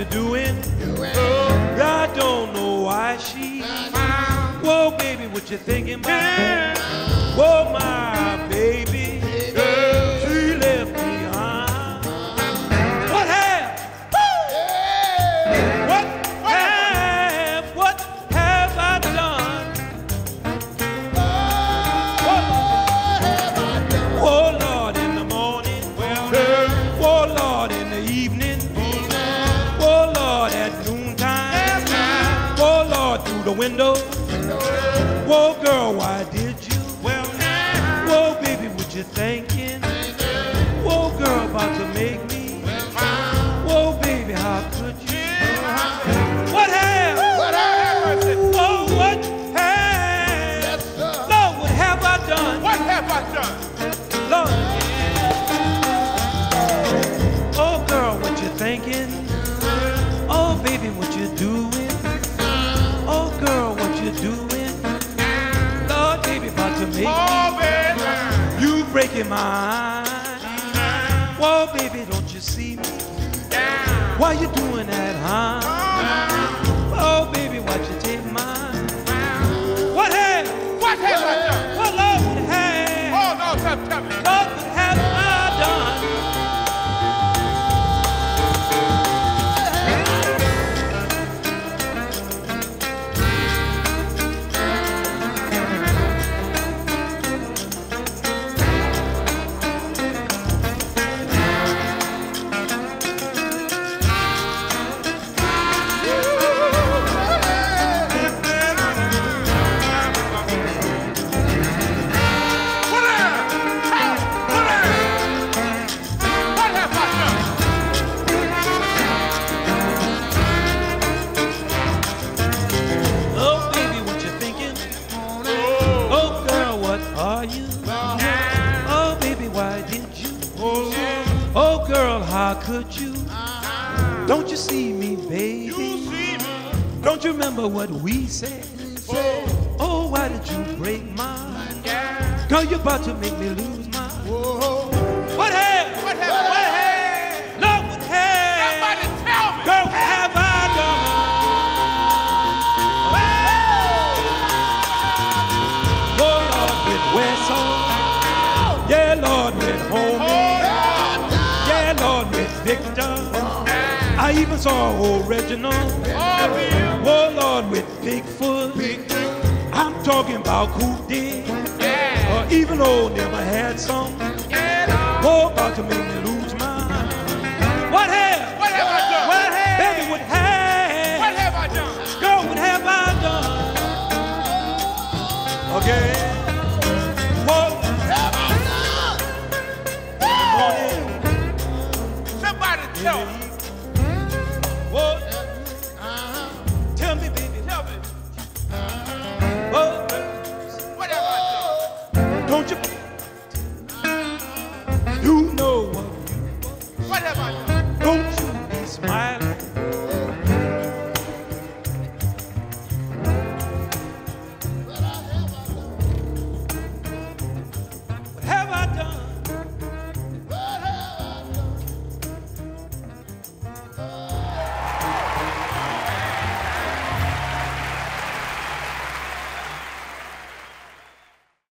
you doing? Oh, I don't know why she. Whoa, baby, what you thinking about? Whoa, my baby, she left behind. What have? What have I done? Oh, Lord, in the morning. Oh, Lord, in the evening. Oh, Lord, at noontime. Oh, Lord, through the window. Whoa, girl, why did you? Whoa, baby, what you thinking? Whoa, girl, about to make me. Whoa, baby, how could you? What have? Oh, what have? Lord, what have I done? What have I done? Lord. Oh, girl, what you thinking? Oh, baby, what you doing? Oh, girl, what you doing? Oh, you breaking my heart. Whoa, baby, don't you see me? Why you doing that, huh? Oh, baby, why'd you take mine? What have? What have I done? What love would have? Oh, no, tell me. What would have I could you? Don't you see me, baby? You see me. Don't you remember what we said? Oh, why did you break my heart? Girl, you're about to make me lose my heart. What have? What have? What have? Lord, what have? Somebody tell me. Girl, what have I done? Oh, Lord, with West on. Yeah, Lord, with home. Victor, I even saw old Reginald. Oh, Lord, with Bigfoot. I'm talking about who did, or even old never had some. Oh, about to make me lose my mind. What have? What have I done? What have? Baby, what have? What have I done? Girl, what have I done? Okay. Tell me. What? Tell me, baby. Tell me. What? What have I done? Don't you? You know what? What have I done? Don't you be smiling?